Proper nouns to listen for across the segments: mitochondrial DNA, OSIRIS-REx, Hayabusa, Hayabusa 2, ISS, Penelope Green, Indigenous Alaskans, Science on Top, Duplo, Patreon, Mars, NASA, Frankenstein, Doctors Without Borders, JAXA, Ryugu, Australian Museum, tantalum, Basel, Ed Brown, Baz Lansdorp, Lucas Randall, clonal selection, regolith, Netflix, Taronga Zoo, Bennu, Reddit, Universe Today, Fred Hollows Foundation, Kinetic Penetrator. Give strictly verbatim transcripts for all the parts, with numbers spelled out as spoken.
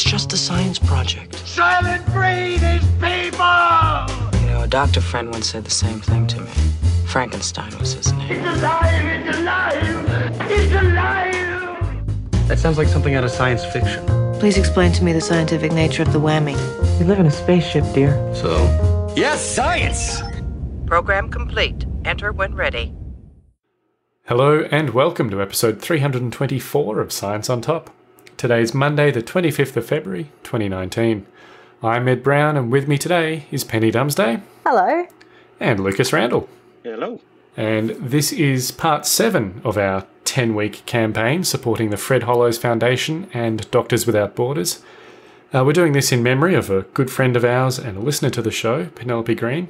It's just a science project. Silent breed is people! You know, a doctor friend once said the same thing to me. Frankenstein was his name. It's alive! It's alive! It's alive! That sounds like something out of science fiction. Please explain to me the scientific nature of the whammy. You live in a spaceship, dear. So? Yes, science! Program complete. Enter when ready. Hello and welcome to episode three hundred twenty-four of Science on Top. Today's Monday the twenty-fifth of February twenty nineteen. I'm Ed Brown and with me today is Penny Dumsday. Hello. And Lucas Randall. Hello. And this is part seven of our ten-week campaign supporting the Fred Hollows Foundation and Doctors Without Borders. Uh, we're doing this in memory of a good friend of ours and a listener to the show, Penelope Green.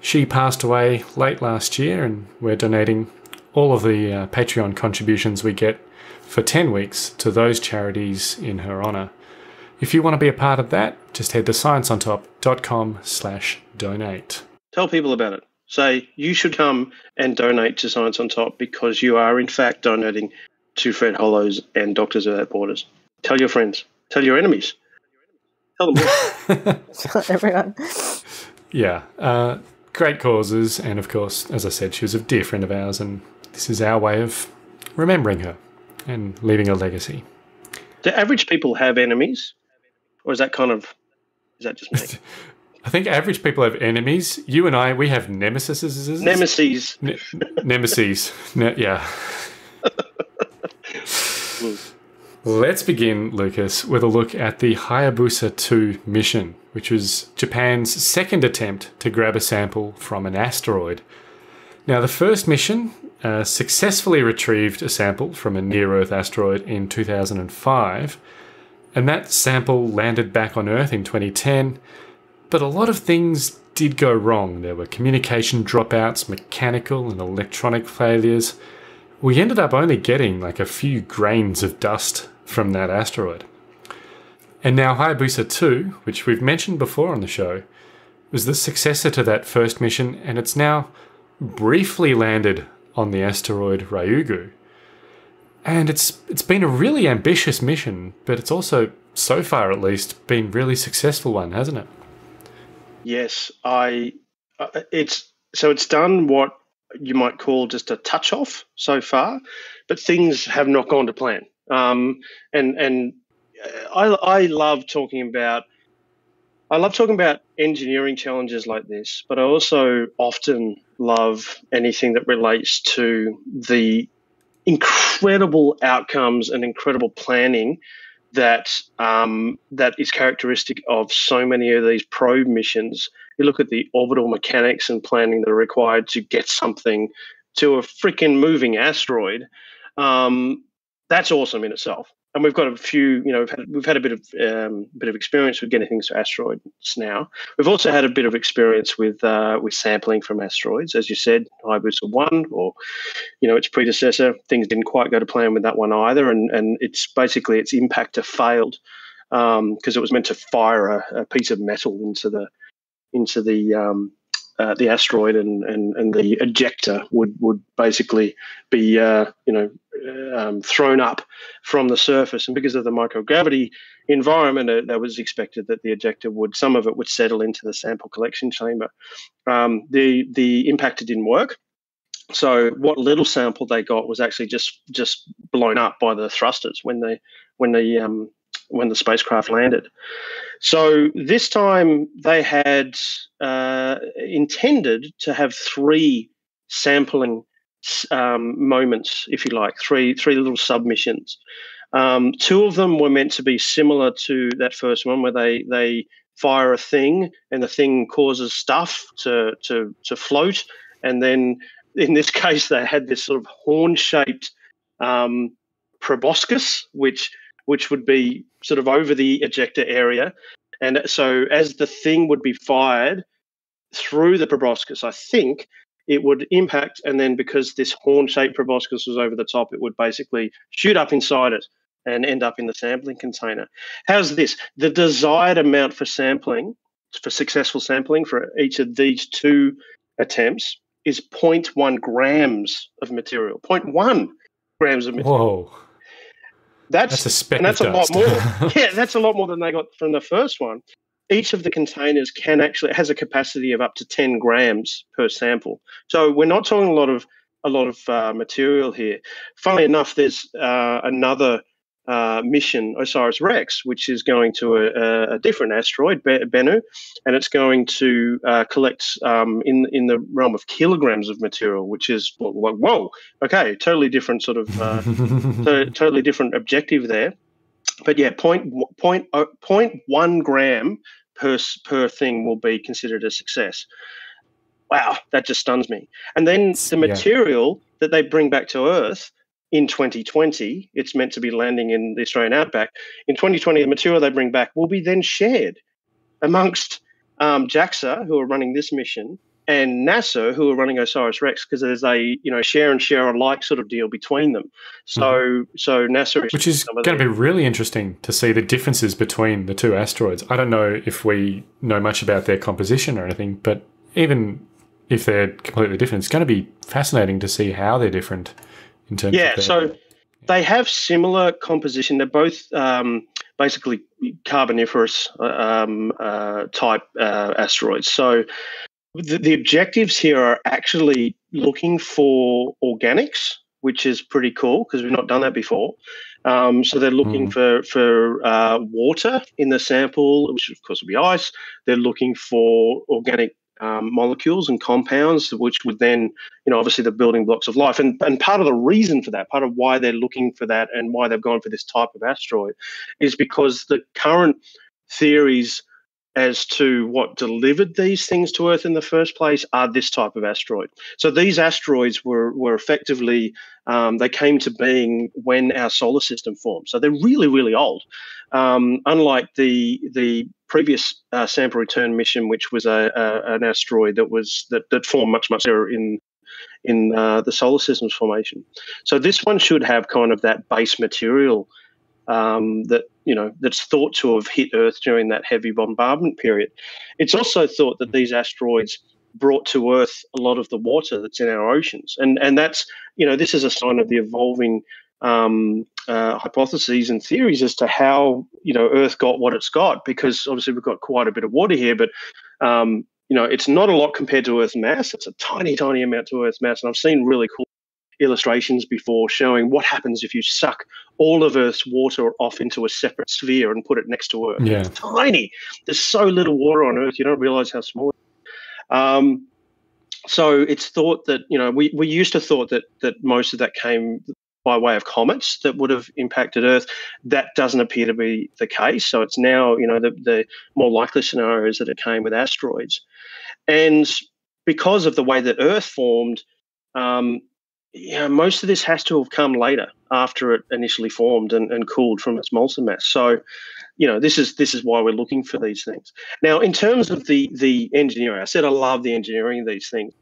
She passed away late last year and we're donating all of the uh, Patreon contributions we get for ten weeks to those charities in her honour. If you want to be a part of that, just head to science on top dot com slash donate. Tell people about it. Say, you should come and donate to Science on Top because you are in fact donating to Fred Hollows and Doctors Without Borders. Tell your friends. Tell your enemies. Tell them all. Tell everyone. Yeah. Uh, great causes, and of course, as I said, she was a dear friend of ours and this is our way of remembering her and leaving a legacy. Do average people have enemies? Or is that kind of, is that just me? I think average people have enemies. You and I, we have nemesis. Nemesis. Ne nemesis. Ne yeah. Let's begin, Lucas, with a look at the Hayabusa two mission, which was Japan's second attempt to grab a sample from an asteroid. Now, the first mission Uh, successfully retrieved a sample from a near-Earth asteroid in two thousand five, and that sample landed back on Earth in twenty ten, but a lot of things did go wrong. There were communication dropouts, mechanical and electronic failures. We ended up only getting like a few grains of dust from that asteroid. And now Hayabusa two, which we've mentioned before on the show, was the successor to that first mission, and it's now briefly landed on the asteroid Ryugu. And it's it's been a really ambitious mission, but it's also, so far at least, been really successful one, hasn't it? Yes, I it's so it's done what you might call just a touch off so far, but things have not gone to plan. Um and and I I love talking about I love talking about engineering challenges like this, but I also often love anything that relates to the incredible outcomes and incredible planning that um, that is characteristic of so many of these probe missions. You look at the orbital mechanics and planning that are required to get something to a freaking moving asteroid. Um, that's awesome in itself. And we've got a few, you know, we've had, we've had a bit of um, bit of experience with getting things to asteroids now. We've also had a bit of experience with uh, with sampling from asteroids, as you said, Hayabusa one, or you know, its predecessor. Things didn't quite go to plan with that one either, and and it's basically its impactor failed because um, it was meant to fire a, a piece of metal into the into the um, uh, the asteroid, and and and the ejector would would basically be uh, you know. Um, thrown up from the surface, and because of the microgravity environment, uh, that was expected that the ejector would, some of it would settle into the sample collection chamber. Um, the the impactor didn't work, so what little sample they got was actually just just blown up by the thrusters when they when the um, when the spacecraft landed. So this time they had uh, intended to have three sampling Um, moments, if you like, three three little submissions. Um, two of them were meant to be similar to that first one, where they they fire a thing and the thing causes stuff to to to float. And then in this case, they had this sort of horn-shaped um, proboscis, which which would be sort of over the ejector area. And so as the thing would be fired through the proboscis, I think, it would impact, and then because this horn-shaped proboscis was over the top, it would basically shoot up inside it and end up in the sampling container. How's this? The desired amount for sampling, for successful sampling for each of these two attempts, is zero point one grams of material. zero point one grams of material. Whoa. That's, that's a speck and that's of a dust. lot more. Yeah, that's a lot more than they got from the first one. Each of the containers can actually it has a capacity of up to ten grams per sample. So we're not talking a lot of a lot of uh, material here. Funnily enough, there's uh, another uh, mission, OSIRIS-REx, which is going to a, a different asteroid, Bennu, and it's going to uh, collect um, in in the realm of kilograms of material, which is like whoa, okay, totally different sort of uh, to, totally different objective there. But yeah, point, point, uh, zero point one gram per per thing will be considered a success. Wow, that just stuns me. And then the material yeah. that they bring back to Earth in twenty twenty, it's meant to be landing in the Australian outback. In twenty twenty, the material they bring back will be then shared amongst um, JAXA, who are running this mission, and NASA, who are running OSIRIS-REx, because there's a you know share and share alike sort of deal between them. So mm. so NASA is which is going to be really interesting to see the differences between the two asteroids. I don't know if we know much about their composition or anything, but even if they're completely different, it's going to be fascinating to see how they're different in terms. Yeah, of their, so they have similar composition. They're both um, basically carboniferous um, uh, type uh, asteroids. So The, the objectives here are actually looking for organics, which is pretty cool because we've not done that before. Um, so they're looking mm. for, for uh, water in the sample, which of course will be ice. They're looking for organic um, molecules and compounds, which would then, you know, obviously the building blocks of life. And, and part of the reason for that, part of why they're looking for that and why they've gone for this type of asteroid is because the current theories as to what delivered these things to Earth in the first place are this type of asteroid. So these asteroids were were effectively, um, they came to being when our solar system formed. So they're really, really old. Um, unlike the the previous uh, sample return mission, which was a, a an asteroid that was that, that formed much, much earlier in in uh, the solar system's formation. So this one should have kind of that base material um, that you know, that's thought to have hit Earth during that heavy bombardment period. It's also thought that these asteroids brought to Earth a lot of the water that's in our oceans. And and that's, you know, this is a sign of the evolving um, uh, hypotheses and theories as to how, you know, Earth got what it's got, because obviously we've got quite a bit of water here, but, um, you know, it's not a lot compared to Earth's mass. It's a tiny, tiny amount to Earth's mass. And I've seen really cool illustrations before showing what happens if you suck all of Earth's water off into a separate sphere and put it next to Earth. Yeah. It's tiny. There's so little water on Earth, you don't realize how small it is. Um, so it's thought that, you know, we, we used to thought that that most of that came by way of comets that would have impacted Earth. That doesn't appear to be the case. So it's now, you know, the, the more likely scenario is that it came with asteroids. And because of the way that Earth formed, um, yeah, most of this has to have come later after it initially formed and, and cooled from its molten mass. So, you know, this is this is why we're looking for these things. Now, in terms of the the engineering, I said I love the engineering of these things.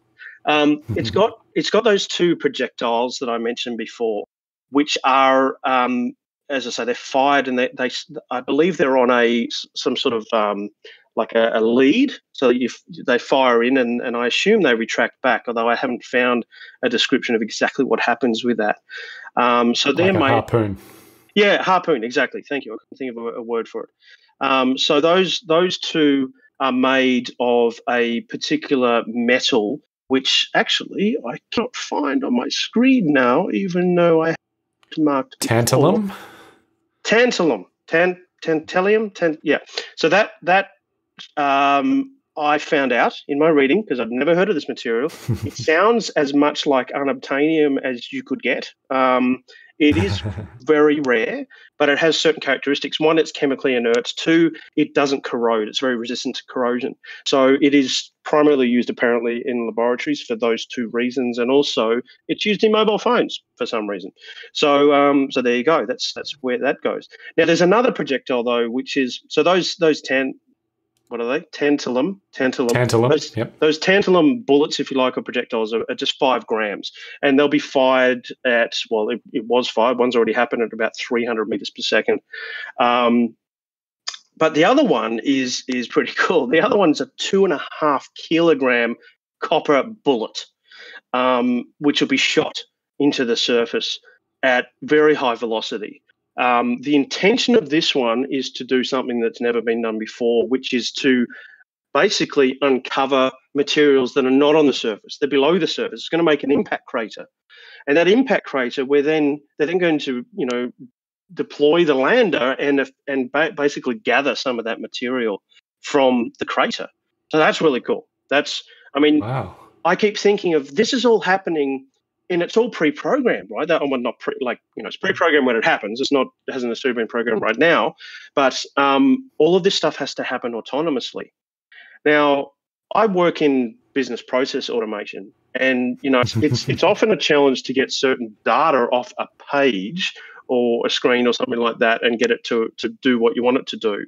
Um, it's got it's got those two projectiles that I mentioned before, which are, um, as I say, they're fired and they they I believe they're on a some sort of um, like a, a lead, so you they fire in and, and I assume they retract back, although I haven't found a description of exactly what happens with that. Um, so they're like a harpoon. Yeah, harpoon, exactly. Thank you. I couldn't think of a, a word for it. Um, so those those two are made of a particular metal, which actually I cannot find on my screen now, even though I have marked tantalum. Before. Tantalum, tan tantalum, tan yeah. So that that. Um, I found out in my reading, because I've never heard of this material, it sounds as much like unobtainium as you could get. Um, it is very rare, but it has certain characteristics. One, it's chemically inert. Two, it doesn't corrode. It's very resistant to corrosion. So it is primarily used apparently in laboratories for those two reasons, and also it's used in mobile phones for some reason. So um, so there you go. That's that's where that goes. Now, there's another projectile, though, which is – so those those ten – what are they? Tantalum. Tantalum. Tantalum. Those, yep. those tantalum bullets, if you like, or projectiles are, are just five grams. And they'll be fired at, well, it, it was fired. One's already happened at about three hundred meters per second. Um, but the other one is is pretty cool. The other one's a two and a half kilogram copper bullet, um, which will be shot into the surface at very high velocity. Um, the intention of this one is to do something that's never been done before, which is to basically uncover materials that are not on the surface. They're below the surface. It's going to make an impact crater. And that impact crater, we're then, they're then going to, you know, deploy the lander and, and ba- basically gather some of that material from the crater. So that's really cool. That's, I mean, wow. I keep thinking of this is all happening and it's all pre-programmed, right? That, well, not pre, like, you know, it's pre-programmed when it happens. It's not, it hasn't necessarily been programmed right now, but um, all of this stuff has to happen autonomously. Now, I work in business process automation, and, you know, it's it's, it's often a challenge to get certain data off a page or a screen or something like that and get it to, to do what you want it to do.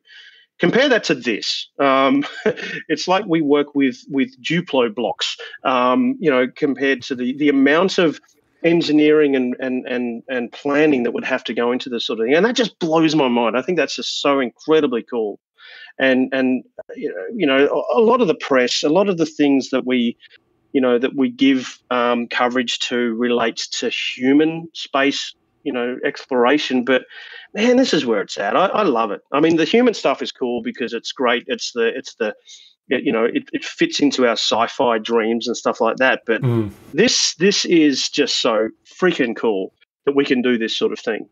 Compare that to this. Um, it's like we work with with Duplo blocks, um, you know, compared to the, the amount of engineering and, and, and, and planning that would have to go into this sort of thing. And that just blows my mind. I think that's just so incredibly cool. And, and you know, a lot of the press, a lot of the things that we, you know, that we give um, coverage to relates to human space, you know, exploration. But, man, this is where it's at. I, I love it. I mean, the human stuff is cool because it's great. It's the, it's the, it, you know, it, it fits into our sci-fi dreams and stuff like that. But mm. this, this is just so freaking cool that we can do this sort of thing.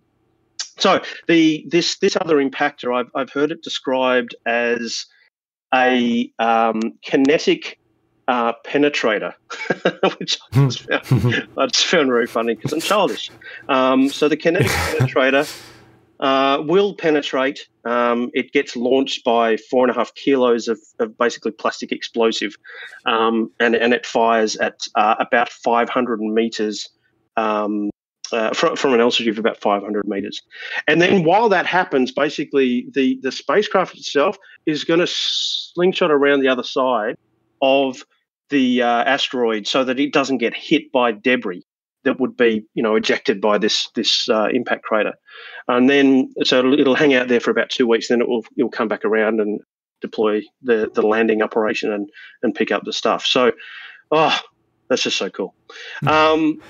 So the this this other impactor, I've I've heard it described as a um, kinetic uh, penetrator, which I just found, I just found very funny because I'm childish. Um, so the kinetic penetrator uh, will penetrate. Um, it gets launched by four and a half kilos of, of basically plastic explosive, um, and and it fires at uh, about five hundred meters. Um, Uh, from, from an altitude of about five hundred meters. And then while that happens, basically the, the spacecraft itself is going to slingshot around the other side of the uh, asteroid so that it doesn't get hit by debris that would be, you know, ejected by this this uh, impact crater. And then so it'll, it'll hang out there for about two weeks, then it will it'll come back around and deploy the, the landing operation and, and pick up the stuff. So, oh, that's just so cool. Um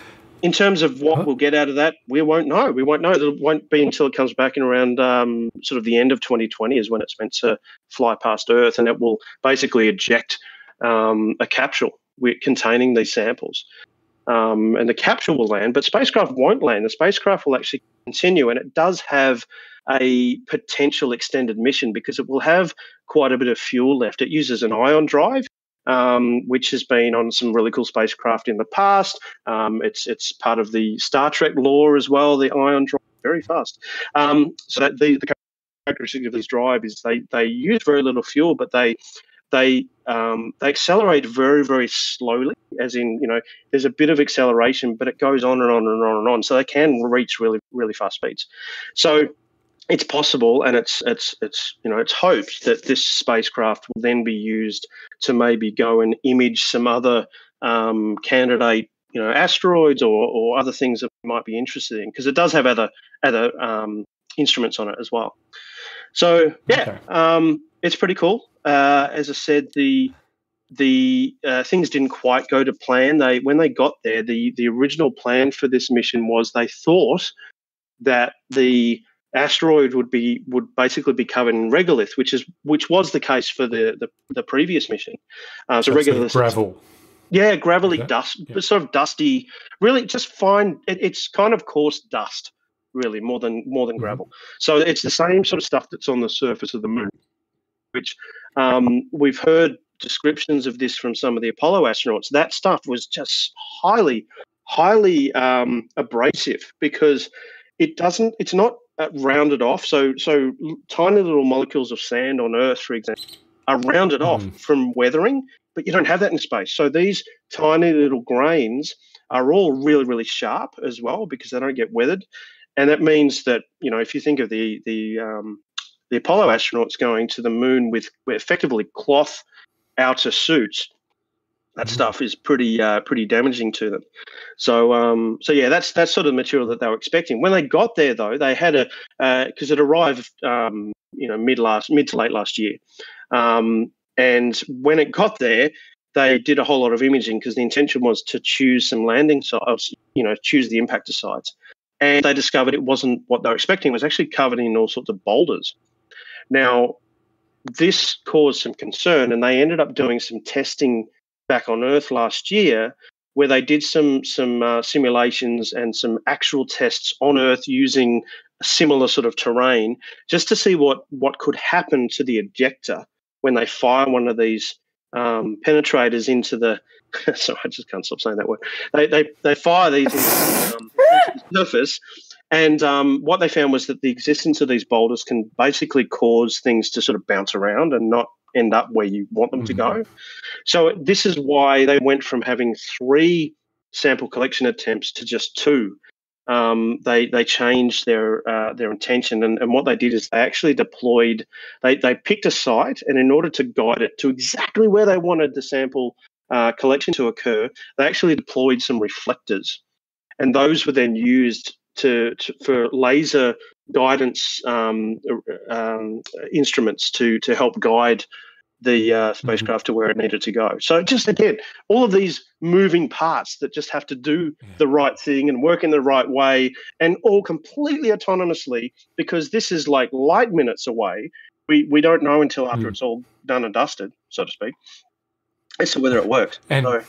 In terms of what we'll get out of that, we won't know. We won't know. It won't be until it comes back in around um, sort of the end of twenty twenty is when it's meant to fly past Earth, and it will basically eject um, a capsule containing these samples. Um, and the capsule will land, but spacecraft won't land. The spacecraft will actually continue, and it does have a potential extended mission because it will have quite a bit of fuel left. It uses an ion drive, Um, which has been on some really cool spacecraft in the past. Um, it's it's part of the Star Trek lore as well. The ion drive very fast. Um, so that the, the characteristic of this drive is they they use very little fuel, but they they um, they accelerate very very slowly. As in, you know, there's a bit of acceleration, but it goes on and on and on and on. So they can reach really really fast speeds. So it's possible, and it's it's it's you know it's hoped that this spacecraft will then be used to maybe go and image some other um, candidate, you know, asteroids or, or other things that we might be interested in, because it does have other other um, instruments on it as well. So yeah, okay. um, it's pretty cool. Uh, as I said, the the uh, things didn't quite go to plan. They when they got there, the the original plan for this mission was they thought that the asteroid would be would basically be covered in regolith, which is which was the case for the the, the previous mission. Uh, so, so regolith, gravel, yeah, gravelly dust, yeah. sort of dusty, really just fine. It, it's kind of coarse dust, really, more than more than mm-hmm. gravel. So it's the same sort of stuff that's on the surface of the moon, which um, we've heard descriptions of this from some of the Apollo astronauts. That stuff was just highly, highly um, abrasive because it doesn't. It's not Uh, rounded off, so so tiny little molecules of sand on Earth, for example, are rounded mm. off from weathering, but you don't have that in space. So these tiny little grains are all really, really sharp as well because they don't get weathered, and that means that, you know, if you think of the the um, the Apollo astronauts going to the moon with effectively cloth outer suits, that mm. stuff is pretty uh, pretty damaging to them. So um, so yeah, that's that's sort of the material that they were expecting. When they got there, though, they had a because uh, it arrived um, you know mid last mid to late last year, um, and when it got there, they did a whole lot of imaging because the intention was to choose some landing sites, you know, choose the impactor sites. And they discovered it wasn't what they were expecting. It was actually covered in all sorts of boulders. Now, this caused some concern, and they ended up doing some testing back on Earth last year where they did some some uh, simulations and some actual tests on Earth using a similar sort of terrain just to see what, what could happen to the ejector when they fire one of these um, penetrators into the – sorry, I just can't stop saying that word. They they, they fire these into the, um, into the surface, and um, what they found was that the existence of these boulders can basically cause things to sort of bounce around and not end up where you want them mm-hmm. to go. So this is why they went from having three sample collection attempts to just two. Um, they they changed their uh, their intention, and, and what they did is they actually deployed. They they picked a site, and in order to guide it to exactly where they wanted the sample uh, collection to occur, they actually deployed some reflectors, and those were then used to, to for laser guidance um, um, instruments to to help guide the uh, spacecraft to where it needed to go. So just, again, all of these moving parts that just have to do yeah. the right thing and work in the right way, and all completely autonomously, because this is like light minutes away. We we don't know until after mm. it's all done and dusted, so to speak, as to whether it works. And, so,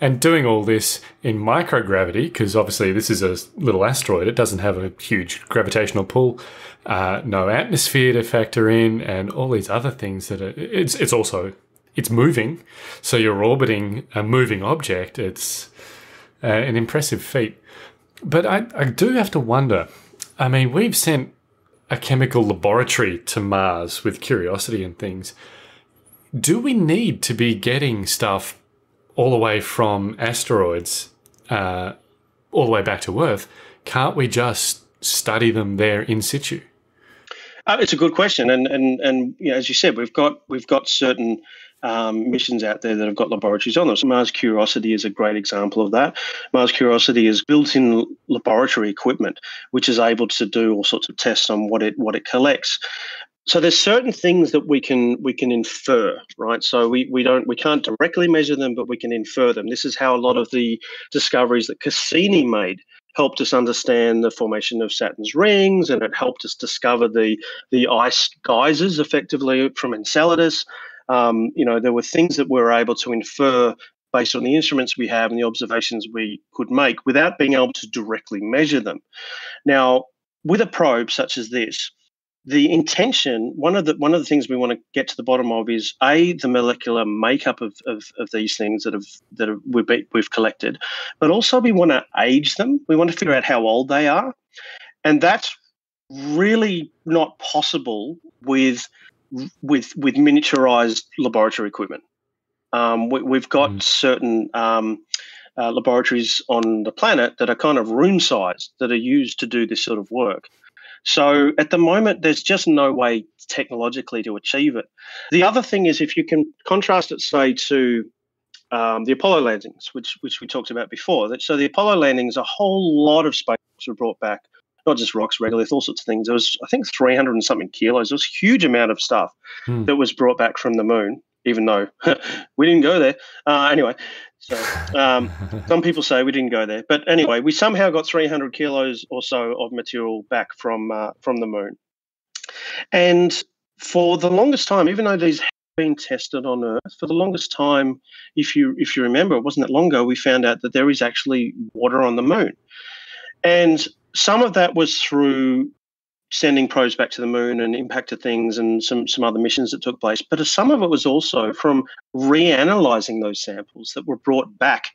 and doing all this in microgravity, because obviously this is a little asteroid. It doesn't have a huge gravitational pull. Uh, no atmosphere to factor in, and all these other things that are, it's it's also it's moving, so you're orbiting a moving object. It's uh, an impressive feat, but I I do have to wonder. I mean, we've sent a chemical laboratory to Mars with Curiosity and things. Do we need to be getting stuff all the way from asteroids, uh, all the way back to Earth? Can't we just study them there in situ? Uh, it's a good question, and and and you know, as you said, we've got we've got certain um, missions out there that have got laboratories on them. So Mars Curiosity is a great example of that. Mars Curiosity is built-in laboratory equipment, which is able to do all sorts of tests on what it what it collects. So there's certain things that we can we can infer, right? So we we don't we can't directly measure them, but we can infer them. This is how a lot of the discoveries that Cassini made helped us understand the formation of Saturn's rings, and it helped us discover the the ice geysers, effectively, from Enceladus. Um, you know, there were things that we were able to infer based on the instruments we have and the observations we could make without being able to directly measure them. Now, with a probe such as this, the intention, one of the one of the things we want to get to the bottom of is a the molecular makeup of of, of these things that have that have, we've, we've collected, but also we want to age them. We want to figure out how old they are, and that's really not possible with with with miniaturized laboratory equipment. Um, we, we've got mm. certain um, uh, laboratories on the planet that are kind of room sized that are used to do this sort of work. So at the moment, there's just no way technologically to achieve it. The other thing is, if you can contrast it, say, to um, the Apollo landings, which which we talked about before. So the Apollo landings, a whole lot of space were brought back, not just rocks, regolith, all sorts of things. There was, I think, three hundred and something kilos. There was a huge amount of stuff hmm. that was brought back from the moon, even though we didn't go there. Uh, anyway, so um, some people say we didn't go there. But anyway, we somehow got three hundred kilos or so of material back from uh, from the moon. And for the longest time, even though these have been tested on Earth, for the longest time, if you if you remember, it wasn't that long ago, we found out that there is actually water on the moon. And some of that was through sending probes back to the moon and impact to things and some some other missions that took place. But some of it was also from reanalyzing those samples that were brought back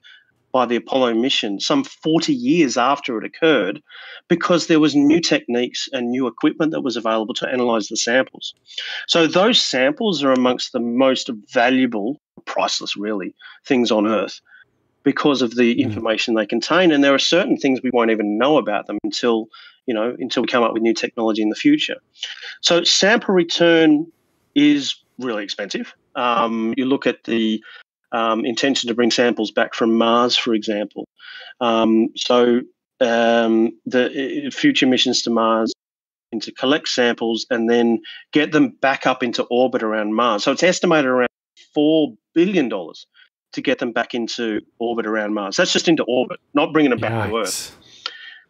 by the Apollo mission some forty years after it occurred, because there was new techniques and new equipment that was available to analyze the samples. So those samples are amongst the most valuable, priceless really, things on Earth, because of the information they contain. And there are certain things we won't even know about them until, you know, until we come up with new technology in the future. So sample return is really expensive. Um, you look at the um, intention to bring samples back from Mars, for example. Um, so um, the uh, future missions to Mars, and to collect samples and then get them back up into orbit around Mars. So it's estimated around four billion dollars to get them back into orbit around Mars. That's just into orbit, not bringing them back yeah, to Earth.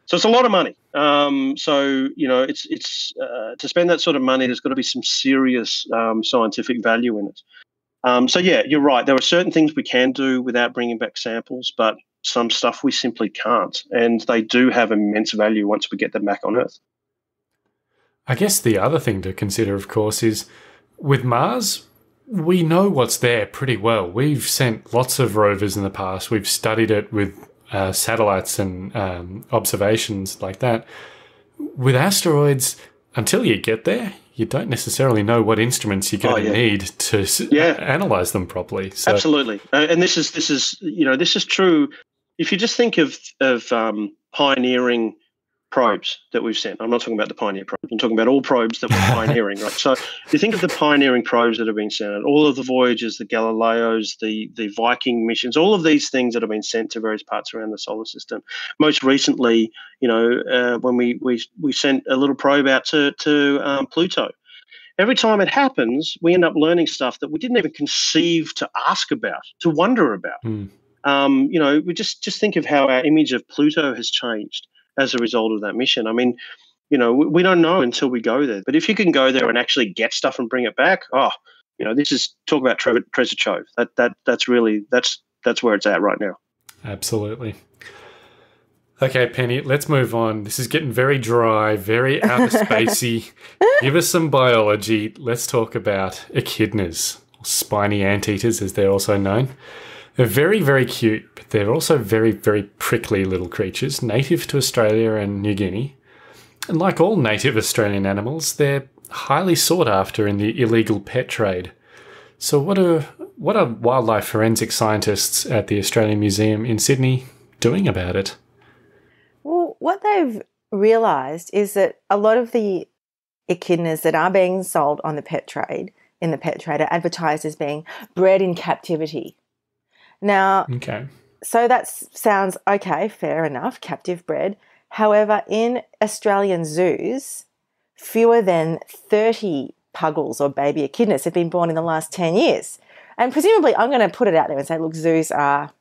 So it's a lot of money. Um, so, you know, it's it's uh, to spend that sort of money, there's got to be some serious um, scientific value in it. Um, so, yeah, you're right. There are certain things we can do without bringing back samples, but some stuff we simply can't. And they do have immense value once we get them back on Earth. I guess the other thing to consider, of course, is with Mars, we know what's there pretty well. We've sent lots of rovers in the past. We've studied it with uh, satellites and um, observations like that. With asteroids, until you get there, you don't necessarily know what instruments you're going to oh, yeah. need to yeah. analyze them properly. So. Absolutely, uh, and this is this is you know this is true. If you just think of of um, pioneering probes that we've sent. I'm not talking about the Pioneer probes. I'm talking about all probes that we're pioneering, right? So you think of the pioneering probes that have been sent, all of the Voyagers, the Galileos, the, the Viking missions, all of these things that have been sent to various parts around the solar system. Most recently, you know, uh, when we, we, we sent a little probe out to, to um, Pluto. Every time it happens, we end up learning stuff that we didn't even conceive to ask about, to wonder about. Mm. Um, you know, we just, just think of how our image of Pluto has changed as a result of that mission. I mean, you know, we, we don't know until we go there. But if you can go there and actually get stuff and bring it back, oh, you know, this is talk about tre treasure trove. That that that's really that's that's where it's at right now. Absolutely. Okay, Penny, let's move on. This is getting very dry, very outer spacey. Give us some biology. Let's talk about echidnas, or spiny anteaters, as they're also known. They're very, very cute, but they're also very, very prickly little creatures, native to Australia and New Guinea. And like all native Australian animals, they're highly sought after in the illegal pet trade. So what are, what are wildlife forensic scientists at the Australian Museum in Sydney doing about it? Well, what they've realised is that a lot of the echidnas that are being sold on the pet trade, in the pet trade, are advertised as being bred in captivity. Now, okay. so that sounds okay, fair enough, captive bred. However, in Australian zoos, fewer than thirty puggles or baby echidnas have been born in the last ten years. And presumably, I'm going to put it out there and say, look, zoos are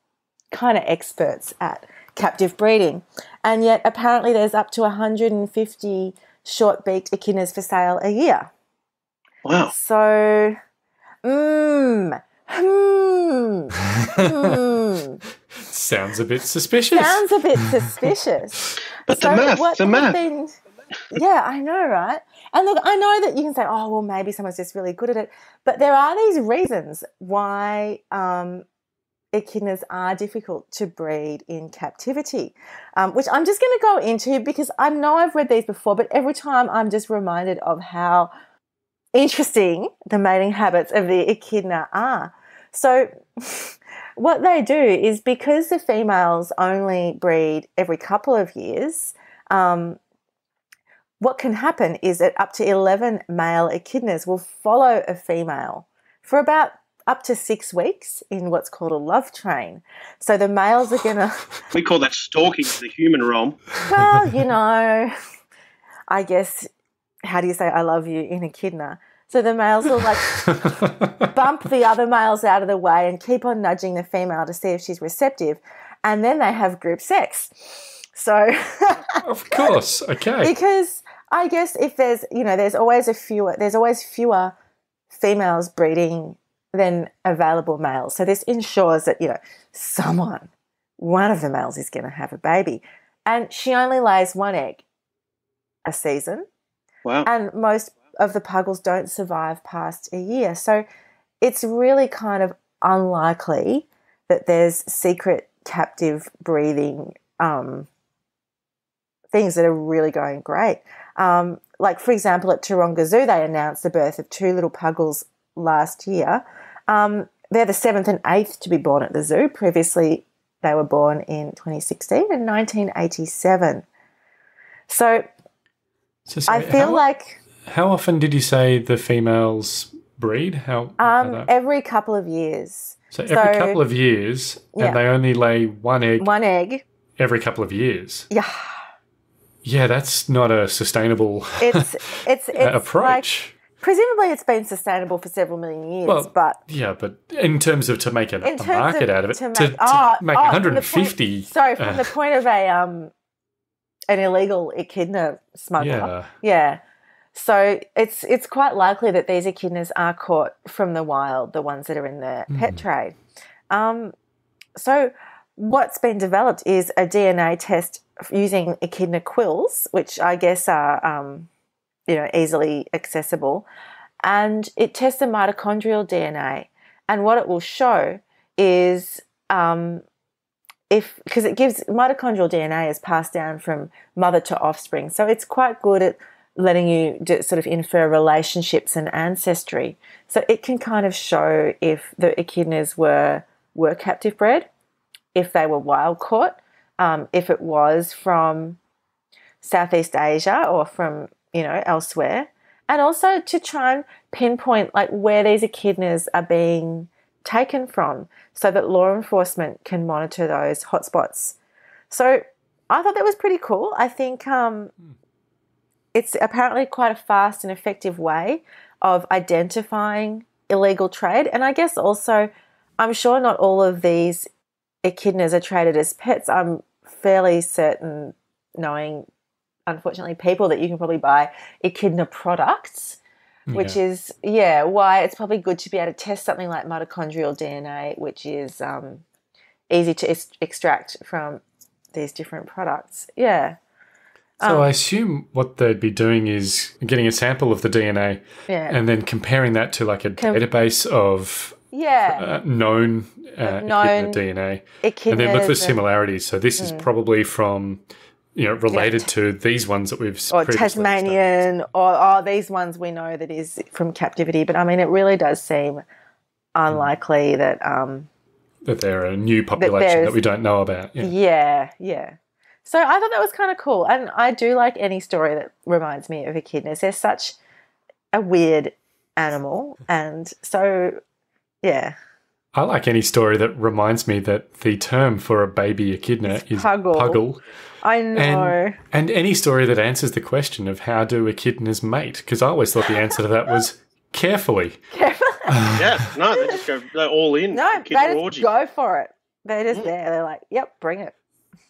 kind of experts at captive breeding. And yet, apparently, there's up to one hundred fifty short-beaked echidnas for sale a year. Wow. So, mmm... Hmm. hmm. Sounds a bit suspicious. Sounds a bit suspicious. But so the math, what the math. Been, yeah, I know, right? And look, I know that you can say, oh, well, maybe someone's just really good at it. But there are these reasons why um, echidnas are difficult to breed in captivity, um, which I'm just going to go into because I know I've read these before, but every time I'm just reminded of how interesting the mating habits of the echidna are. So what they do is because the females only breed every couple of years, um, what can happen is that up to eleven male echidnas will follow a female for about up to six weeks in what's called a love train. So the males are going to... We call that stalking in the human realm. Well, you know, I guess... How do you say I love you in echidna? So the males will like bump the other males out of the way and keep on nudging the female to see if she's receptive. And then they have group sex. So of course, okay. Because I guess if there's, you know, there's always a fewer, there's always fewer females breeding than available males. So this ensures that, you know, someone, one of the males is going to have a baby. And she only lays one egg a season. Wow. And most of the puggles don't survive past a year. So it's really kind of unlikely that there's secret captive breeding um, things that are really going great. Um, like, for example, at Taronga Zoo, they announced the birth of two little puggles last year. Um, they're the seventh and eighth to be born at the zoo. Previously, they were born in twenty sixteen and nineteen eighty-seven. So... So sorry, I feel how, like... How often did you say the females breed? How um, Every couple of years. So every so, couple of years, yeah. and they only lay one egg. One egg. Every couple of years. Yeah. Yeah, that's not a sustainable it's, it's, it's approach. Like, presumably it's been sustainable for several million years, well, but... Yeah, but in terms of to make a, a market of, out of it, to make, to, oh, to make oh, one hundred fifty... From the point, sorry, from uh, the point of a... um. an illegal echidna smuggler. Yeah. yeah. So it's it's quite likely that these echidnas are caught from the wild, the ones that are in the mm. pet trade. Um, so what's been developed is a D N A test using echidna quills, which I guess are um, you know, easily accessible, and it tests the mitochondrial D N A. And what it will show is um, if – because it gives – mitochondrial D N A is passed down from mother to offspring, so it's quite good at letting you do, sort of infer relationships and ancestry. So it can kind of show if the echidnas were, were captive bred, if they were wild caught, um, if it was from Southeast Asia or from, you know, elsewhere. And also to try and pinpoint like where these echidnas are being taken from so that law enforcement can monitor those hotspots. So I thought that was pretty cool. I think um, it's apparently quite a fast and effective way of identifying illegal trade. And I guess also I'm sure not all of these echidnas are traded as pets. I'm fairly certain, knowing unfortunately people, that you can probably buy echidna products, which yeah. is, yeah, why it's probably good to be able to test something like mitochondrial D N A, which is um, easy to est- extract from these different products. Yeah. Um, so I assume what they'd be doing is getting a sample of the D N A yeah. and then comparing that to like a Com- database of yeah. uh, known, uh, known echidna D N A echidna and then look for similarities. So this mm. is probably from... You know, related yeah, to these ones that we've or Tasmanian studied. or oh, these ones we know that is from captivity. But I mean, it really does seem unlikely mm. that um that they're a new population that, that we don't know about. Yeah. yeah, yeah. So I thought that was kind of cool, and I do like any story that reminds me of echidnas. They're such a weird animal, and so yeah. I like any story that reminds me that the term for a baby echidna it's is puggle. puggle. I know. And, and any story that answers the question of how do echidnas mate, because I always thought the answer to that was carefully. Carefully. yeah, no, they just go they're all in. No, they just orgy. go for it. They're just mm. there. They're like, yep, bring it.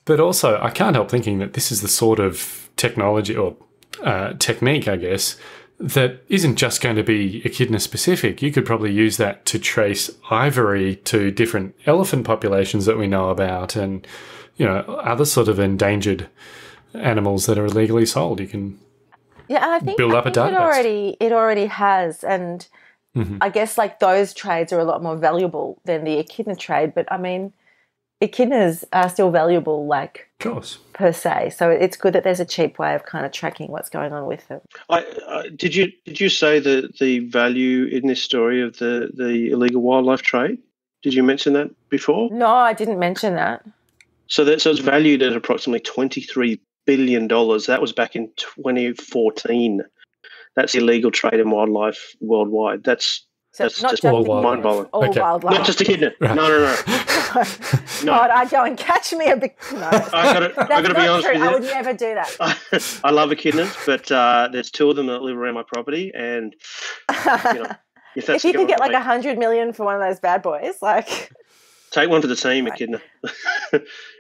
But also, I can't help thinking that this is the sort of technology or uh, technique, I guess, that isn't just going to be echidna specific. You could probably use that to trace ivory to different elephant populations that we know about and, you know, other sort of endangered animals that are illegally sold. You can yeah, and I think, build I up think a database. It already, it already has. And mm-hmm. I guess like those trades are a lot more valuable than the echidna trade. But I mean, echidnas are still valuable, like, of course. per se. So it's good that there's a cheap way of kind of tracking what's going on with them. I, I, did you did you say the, the value in this story of the, the illegal wildlife trade? Did you mention that before? No, I didn't mention that. So that so it's valued at approximately twenty-three billion dollars. That was back in twenty fourteen. That's illegal trade in wildlife worldwide. That's So That's not just, just mind-boggling. All okay. wildlife. Not just echidna. Right. No, no, no. no. God, I'd go and catch me a big... No. I gotta, That's I gotta not be honest true. with you. I would never do that. I, I love echidnas, but uh, there's two of them that live around my property, and you know, if, that's if you could get like a hundred million for one of those bad boys, like take one for the team, right. echidna.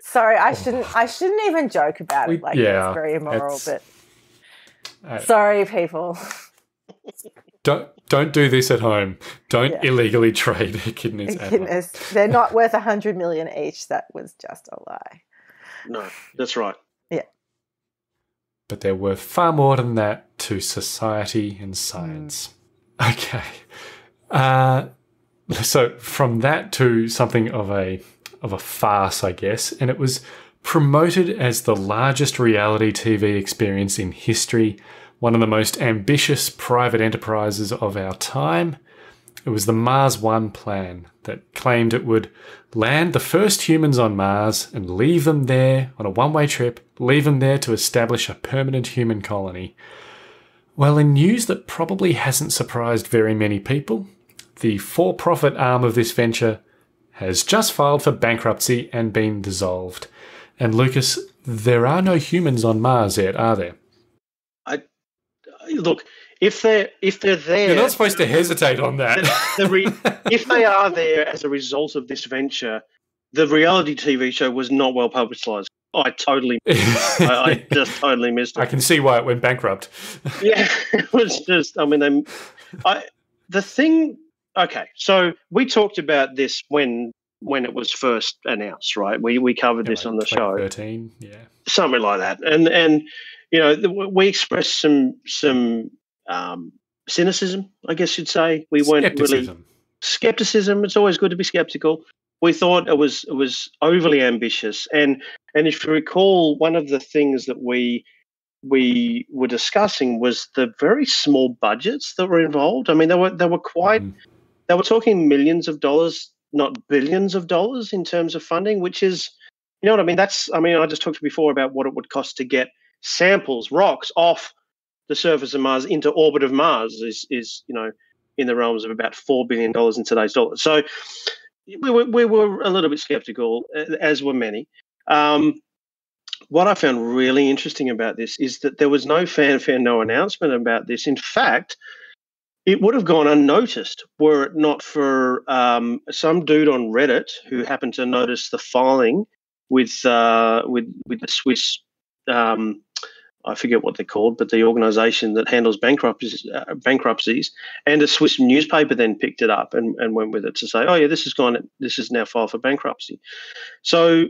Sorry, I shouldn't. I shouldn't even joke about it. Like yeah, it's very immoral, it's, but uh, sorry, people. Don't don't do this at home. Don't yeah. illegally trade echidnas. Echidnas. They're not worth a hundred million each. That was just a lie. No, that's right. Yeah. But they're worth far more than that to society and science. Mm. Okay. Uh, so from that to something of a of a farce, I guess, and it was promoted as the largest reality T V experience in history. One of the most ambitious private enterprises of our time. It was the Mars One plan that claimed it would land the first humans on Mars and leave them there on a one-way trip, leave them there to establish a permanent human colony. Well, in news that probably hasn't surprised very many people, the for-profit arm of this venture has just filed for bankruptcy and been dissolved. And Lucas, there are no humans on Mars yet, are there? Look, if they're, if they're there... You're not supposed to hesitate on that. The, the re, if they are there as a result of this venture, the reality T V show was not well publicised. I totally missed it. I, I just totally missed it. I can see why it went bankrupt. Yeah, it was just, I mean, they, I, the thing, okay, so we talked about this when when it was first announced, right? We we covered yeah, this like on the show. twenty thirteen, yeah. Something like that. And, and you know, we expressed some, some um, cynicism, I guess you'd say. We weren't skepticism. really – Skepticism. It's always good to be skeptical. We thought it was it was overly ambitious, and and if you recall, one of the things that we we were discussing was the very small budgets that were involved. I mean, they were they were quite mm. they were talking millions of dollars, not billions of dollars, in terms of funding, which is, you know what I mean. That's I mean, I just talked before about what it would cost to get samples, rocks off the surface of Mars into orbit of Mars is is you know in the realms of about four billion dollars in today's dollars. So. We were, we were a little bit skeptical, as were many. Um, what I found really interesting about this is that there was no fanfare, no announcement about this. In fact, it would have gone unnoticed were it not for um, some dude on Reddit who happened to notice the filing with uh, with with the Swiss, um, I forget what they're called, but the organisation that handles bankruptcies, uh, bankruptcies, and a Swiss newspaper then picked it up and, and went with it to say, oh yeah, this is gone. This is now filed for bankruptcy. So,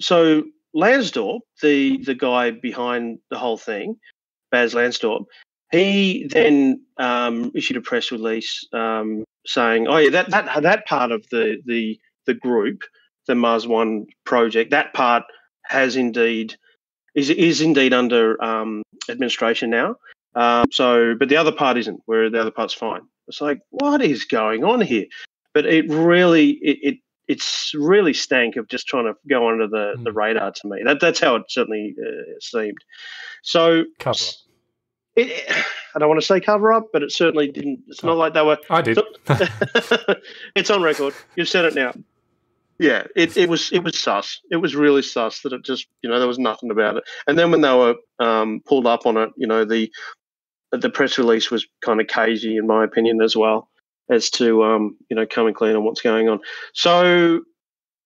so Lansdorp, the the guy behind the whole thing, Baz Lansdorp, he then um, issued a press release um, saying, oh yeah, that that that part of the the the group, the Mars One project, that part has indeed. Is is indeed under um, administration now. Um, so, but the other part isn't. Where the other part's fine. It's like, what is going on here? But it really, it, it it's really stank of just trying to go under the, mm. the radar to me. That that's how it certainly uh, seemed. So cover up. It, I don't want to say cover up, but it certainly didn't. It's oh, not like they were. I did. It's on record. You've said it now. Yeah, it, it was it was sus. It was really sus that it just, you know, there was nothing about it. And then when they were um, pulled up on it, you know, the the press release was kind of cagey, in my opinion, as well, as to, um, you know, coming clean on what's going on. So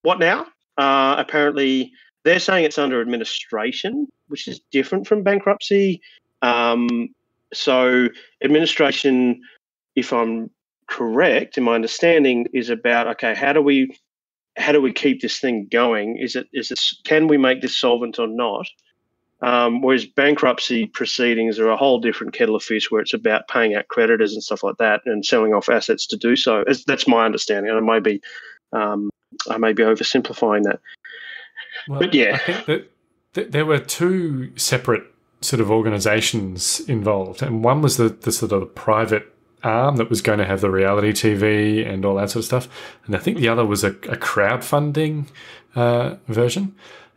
what now? Uh, apparently they're saying it's under administration, which is different from bankruptcy. Um, so administration, if I'm correct, in my understanding, is about, okay, how do we – how do we keep this thing going? Is it is it can we make this solvent or not? Um, whereas bankruptcy proceedings are a whole different kettle of fish, where it's about paying out creditors and stuff like that, and selling off assets to do so. As, that's my understanding, and I may be um, I may be oversimplifying that. Well, but yeah, I think that th there were two separate sort of organisations involved, and one was the the sort of private arm that was going to have the reality T V and all that sort of stuff, and I think the other was a, a crowdfunding uh, version,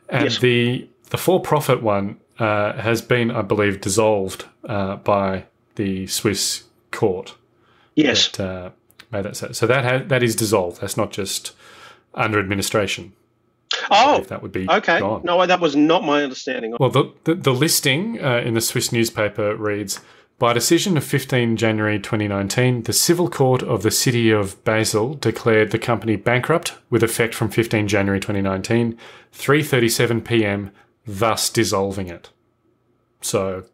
and yes. the the for-profit one uh, has been, I believe, dissolved uh, by the Swiss court. Yes, that, uh, made that so. So that ha that is dissolved. That's not just under administration. Oh, that would be okay. Gone. No, that was not my understanding. Well, the the, the listing uh, in the Swiss newspaper reads. By decision of fifteen January twenty nineteen, the civil court of the city of Basel declared the company bankrupt with effect from fifteen January twenty nineteen, three thirty-seven p m, thus dissolving it. So,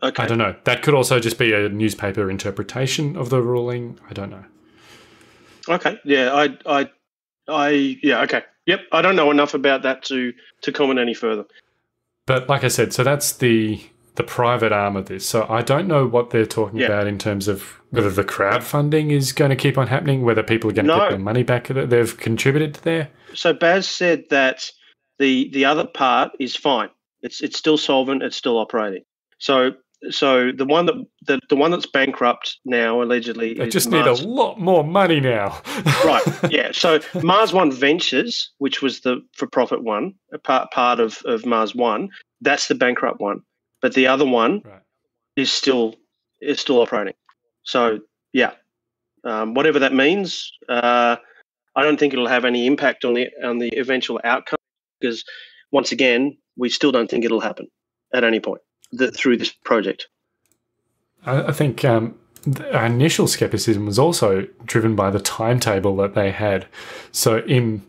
okay. I don't know. That could also just be a newspaper interpretation of the ruling. I don't know. Okay. Yeah, I I I yeah, okay. Yep, I don't know enough about that to to comment any further. But like I said, so that's the the private arm of this. So I don't know what they're talking yeah. about in terms of whether the crowdfunding is going to keep on happening, whether people are going to no. get their money back that they've contributed to there. So Baz said that the the other part is fine. It's it's still solvent, it's still operating. So so the one that the, the one that's bankrupt now allegedly they is just Mars. Need a lot more money now. Right. Yeah. So Mars One Ventures, which was the for profit one, a part part of, of Mars One, that's the bankrupt one. But the other one right. is still is still operating. So yeah, um, whatever that means, uh, I don't think it'll have any impact on the on the eventual outcome because, once again, we still don't think it'll happen at any point the, through this project. I, I think um, our initial skepticism was also driven by the timetable that they had. So in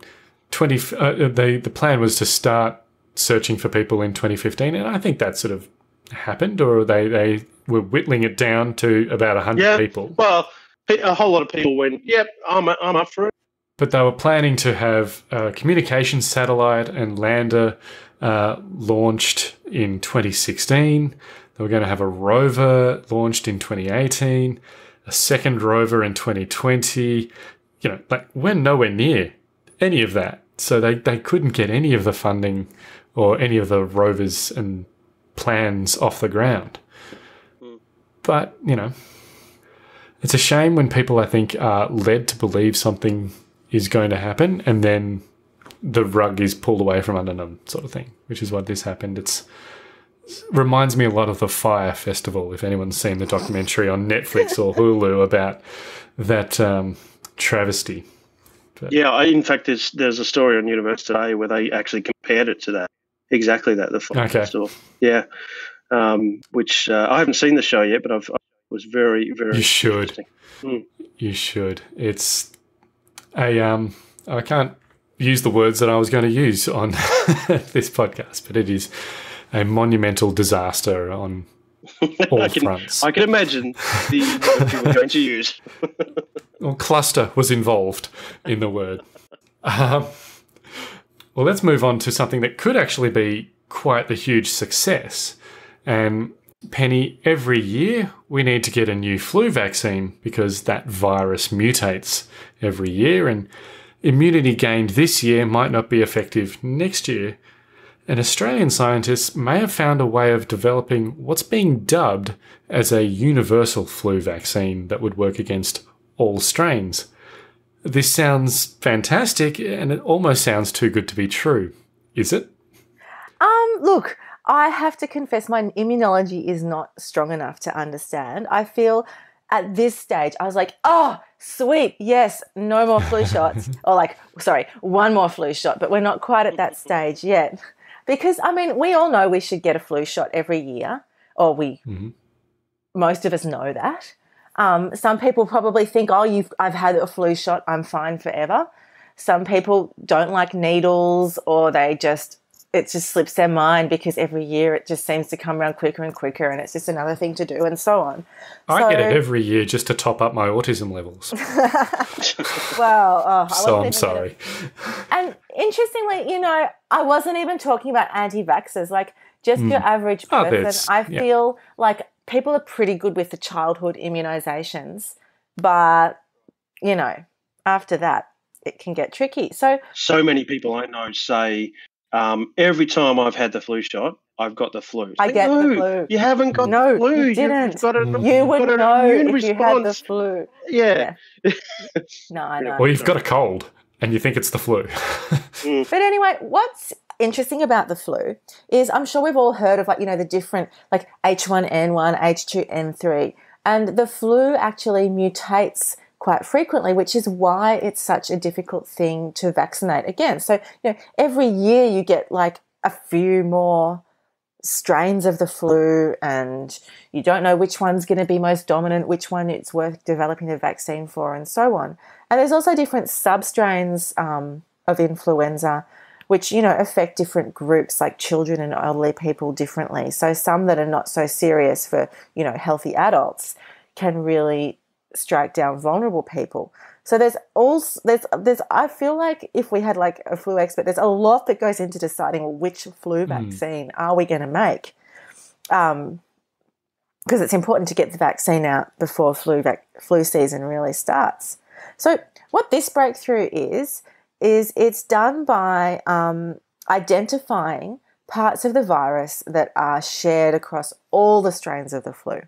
twenty, uh, they the plan was to start searching for people in twenty fifteen, and I think that sort of happened, or they they were whittling it down to about a hundred yeah, people. Well, a whole lot of people went, "Yep, I'm I'm up for it." But they were planning to have a communications satellite and lander uh, launched in twenty sixteen. They were going to have a rover launched in twenty eighteen, a second rover in twenty twenty. You know, like, we're nowhere near any of that. So they, they couldn't get any of the funding or any of the rovers and plans off the ground. Mm. But, you know, it's a shame when people, I think, are led to believe something is going to happen, and then the rug is pulled away from under them, sort of thing, which is what this happened. It's, it reminds me a lot of the Fyre Festival, if anyone's seen the documentary on Netflix or Hulu about that um, travesty. But yeah, I, in fact, there's, there's a story on Universe Today where they actually compared it to that, exactly that, the Fyre okay. Festival. Yeah, um, which uh, I haven't seen the show yet, but I've, I was very, very You should. Mm. You should. It's... I, um, I can't use the words that I was going to use on this podcast, but it is a monumental disaster on all I can, fronts. I can imagine the words you were going to use. Well, cluster was involved in the word. Um, well, let's move on to something that could actually be quite the huge success. And, Penny, every year we need to get a new flu vaccine because that virus mutates every year, and immunity gained this year might not be effective next year. And Australian scientists may have found a way of developing what's being dubbed as a universal flu vaccine that would work against all strains. This sounds fantastic, and it almost sounds too good to be true. Is it? Um, look, I have to confess my immunology is not strong enough to understand. I feel at this stage, I was like, oh, sweet, yes, no more flu shots. Or like, sorry, one more flu shot, but we're not quite at that stage yet. Because, I mean, we all know we should get a flu shot every year, or we, mm-hmm. most of us know that. Um, some people probably think, oh, you've, I've had a flu shot, I'm fine forever. Some people don't like needles, or they just... it just slips their mind because every year it just seems to come around quicker and quicker, and it's just another thing to do, and so on. I so, get it every year just to top up my autism levels. Well, oh, I so I'm sorry. And interestingly, you know, I wasn't even talking about anti-vaxxers. Like, just mm. your average person, oh, I feel yeah. like people are pretty good with the childhood immunisations, but, you know, after that it can get tricky. So, so many people I know say... Um, every time I've had the flu shot, I've got the flu. I get no, the flu. You haven't got no, the flu. No, you didn't. You've got an, you you've would got an know immune if response. You had the flu. Yeah. yeah. No, I know. Or you've got a cold and you think it's the flu. mm. But anyway, what's interesting about the flu is I'm sure we've all heard of, like, you know, the different, like, H one N one, H two N three, and the flu actually mutates quite frequently, which is why it's such a difficult thing to vaccinate against. So, you know, every year you get like a few more strains of the flu, and you don't know which one's going to be most dominant, which one it's worth developing a vaccine for, and so on. And there's also different sub-strains um, of influenza, which, you know, affect different groups like children and elderly people differently. So some that are not so serious for, you know, healthy adults can really strike down vulnerable people. So there's all there's there's I feel like if we had like a flu expert, there's a lot that goes into deciding which flu vaccine mm. are we going to make, um because it's important to get the vaccine out before flu vac flu season really starts. So what this breakthrough is is it's done by um identifying parts of the virus that are shared across all the strains of the flu.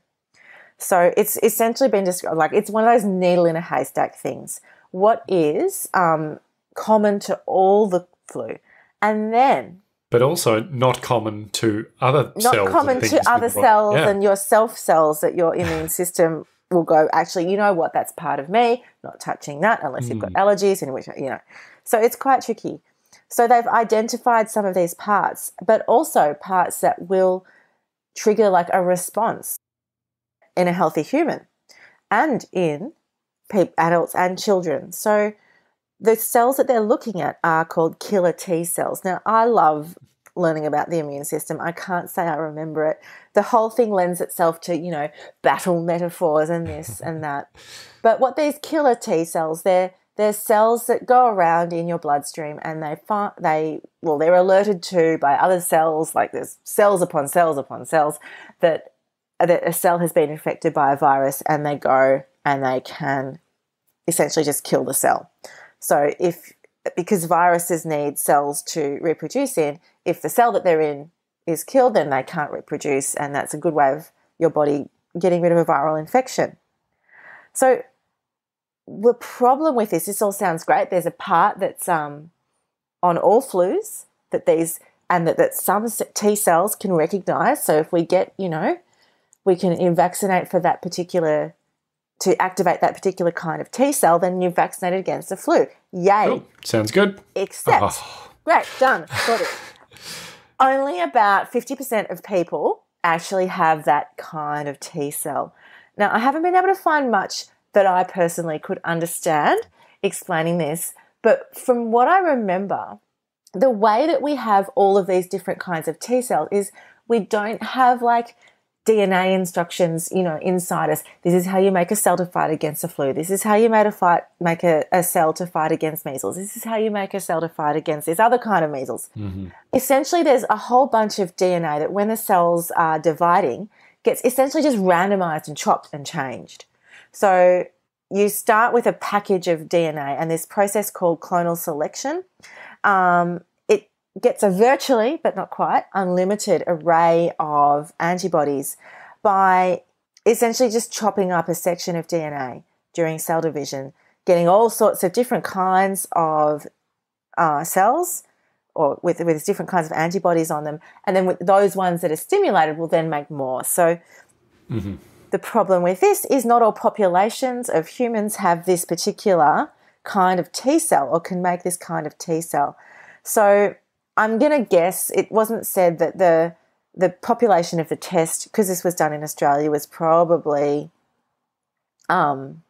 So it's essentially been described like it's one of those needle in a haystack things. What is um, common to all the flu, and then but also not common to other not cells common to other cells yeah. and yourself cells that your immune system will go, actually, you know what, that's part of me. Not touching that unless mm. you've got allergies, in which, you know. So it's quite tricky. So they've identified some of these parts, but also parts that will trigger like a response in a healthy human and in adults and children. So the cells that they're looking at are called killer T cells. Now, I love learning about the immune system. I can't say I remember it. The whole thing lends itself to, you know, battle metaphors and this and that. But what these killer T cells, they're, they're cells that go around in your bloodstream and they, they well, they're alerted to by other cells, like there's cells upon cells upon cells, that, that a cell has been infected by a virus, and they go and they can essentially just kill the cell. So if, because viruses need cells to reproduce in, if the cell that they're in is killed, then they can't reproduce, and that's a good way of your body getting rid of a viral infection. So the problem with this, this all sounds great. There's a part that's um, on all flus that these, and that, that some T cells can recognize. So if we get, you know, we can vaccinate for that particular, to activate that particular kind of T cell, then you're vaccinated against the flu. Yay. Cool. Sounds good. Except, oh. great, done, got it. Only about fifty percent of people actually have that kind of T cell. Now, I haven't been able to find much that I personally could understand explaining this, but from what I remember, the way that we have all of these different kinds of T cells is we don't have like D N A instructions, you know, inside us. This is how you make a cell to fight against the flu. This is how you made a fight, make a, a cell to fight against measles. This is how you make a cell to fight against this other kind of measles. Mm-hmm. Essentially, there's a whole bunch of D N A that when the cells are dividing, gets essentially just randomized and chopped and changed. So you start with a package of D N A and this process called clonal selection. Um, gets a virtually, but not quite, unlimited array of antibodies by essentially just chopping up a section of D N A during cell division, getting all sorts of different kinds of uh, cells or with, with different kinds of antibodies on them, and then with those ones that are stimulated will then make more. So mm-hmm. the problem with this is not all populations of humans have this particular kind of T cell or can make this kind of T cell. So I'm going to guess it wasn't said that the the population of the test, because this was done in Australia, was probably, um,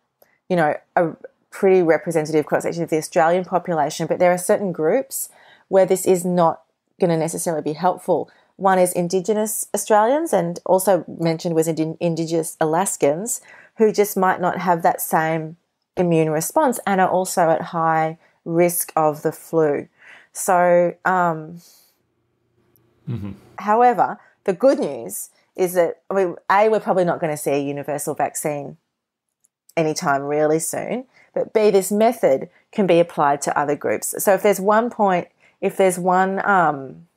you know, a pretty representative cross-section of the Australian population, but there are certain groups where this is not going to necessarily be helpful. One is Indigenous Australians, and also mentioned was Ind- Indigenous Alaskans, who just might not have that same immune response and are also at high risk of the flu. So, um, mm-hmm. however, the good news is that, I mean, A, we're probably not going to see a universal vaccine anytime really soon, but B, this method can be applied to other groups. So if there's one point, if there's one um,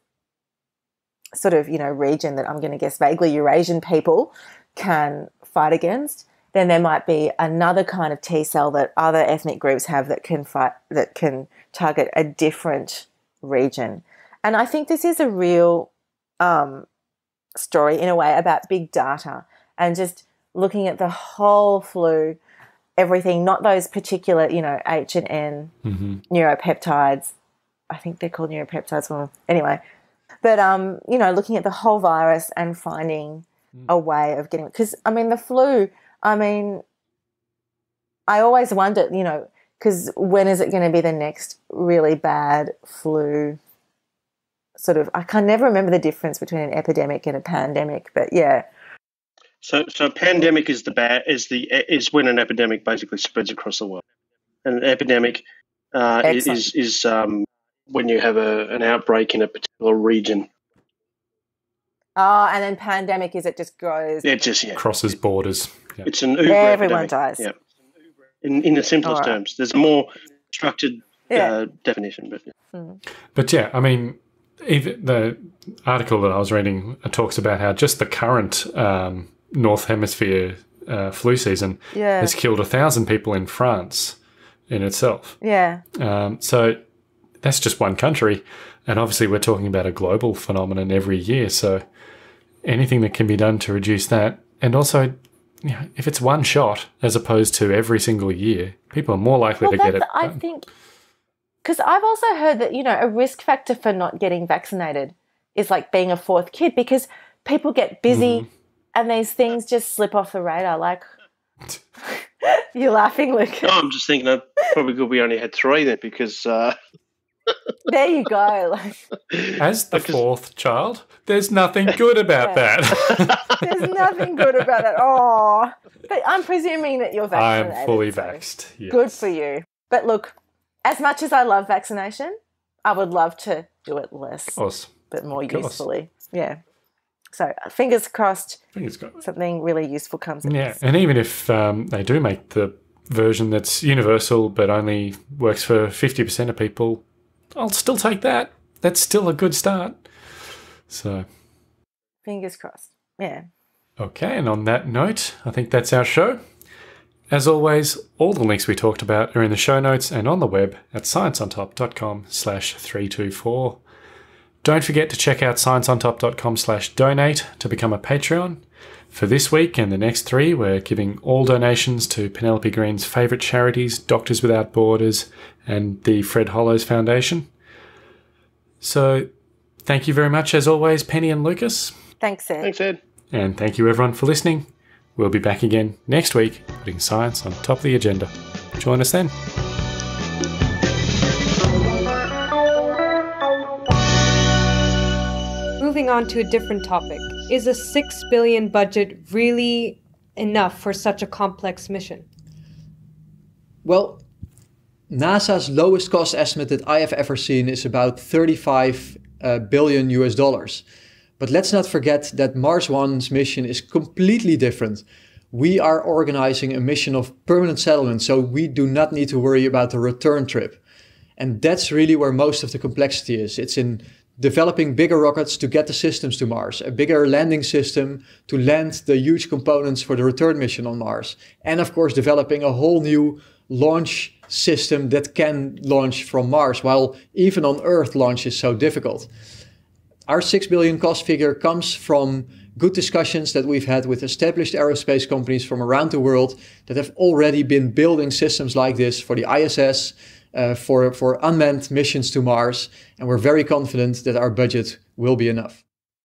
sort of, you know, region that I'm going to guess vaguely Eurasian people can fight against, then there might be another kind of T cell that other ethnic groups have that can fight, that can target a different region. And I think this is a real um, story in a way about big data and just looking at the whole flu, everything, not those particular, you know, H and N mm-hmm. neuropeptides. I think they're called neuropeptides. Well, anyway, but um, you know, looking at the whole virus and finding mm. a way of getting, because I mean, the flu. I mean, I always wonder, you know, because when is it going to be the next really bad flu sort of – I can never remember the difference between an epidemic and a pandemic, but yeah. So so a pandemic is the bad, is the is when an epidemic basically spreads across the world. And an epidemic uh, is, is um, when you have a, an outbreak in a particular region. Oh, and then pandemic is it just goes – It just yeah. crosses borders. Yep. It's an Uber Everyone epidemic. dies. Yep. In, in the simplest right. terms. There's a more structured yeah. uh, definition. But yeah. Mm. but, yeah, I mean, even the article that I was reading talks about how just the current um, North Hemisphere uh, flu season yeah. has killed one thousand people in France in itself. Yeah. Um, so that's just one country. And obviously we're talking about a global phenomenon every year. So anything that can be done to reduce that, and also – you know, if it's one shot as opposed to every single year, people are more likely well, to get it. I done. think because I've also heard that, you know, a risk factor for not getting vaccinated is like being a fourth kid, because people get busy mm. and these things just slip off the radar. Like you're laughing, Luke. No, I'm just thinking I probably could we only had three then because uh, There you go. As the fourth child, there's nothing good about yeah. that. There's nothing good about it. Oh, but I'm presuming that you're vaccinated. I'm fully so vaxxed. Yes. Good for you. But look, as much as I love vaccination, I would love to do it less, of course. But more usefully. Yeah. So fingers crossed, fingers crossed something really useful comes in. Yeah, this. And even if um, they do make the version that's universal but only works for fifty percent of people, I'll still take that. That's still a good start. So fingers crossed. Yeah. Okay, and on that note, I think that's our show. As always, all the links we talked about are in the show notes and on the web at science on top dot com slash three two four. Don't forget to check out science on top dot com slash donate to become a Patreon. For this week and the next three, we're giving all donations to Penelope Green's favourite charities, Doctors Without Borders and the Fred Hollows Foundation. So thank you very much, as always, Penny and Lucas. Thanks, Ed. Thanks, Ed. And thank you, everyone, for listening. We'll be back again next week, putting science on top of the agenda. Join us then. Moving on to a different topic. Is a six billion budget really enough for such a complex mission? Well, NASA's lowest cost estimate that I have ever seen is about thirty-five billion U S dollars. But let's not forget that Mars One's mission is completely different. We are organizing a mission of permanent settlement, so we do not need to worry about the return trip. And that's really where most of the complexity is. It's in developing bigger rockets to get the systems to Mars, a bigger landing system to land the huge components for the return mission on Mars, and of course developing a whole new launch system that can launch from Mars, while even on Earth launch is so difficult. Our six billion dollars cost figure comes from good discussions that we've had with established aerospace companies from around the world that have already been building systems like this for the I S S, Uh, for, for unmanned missions to Mars, and we're very confident that our budget will be enough.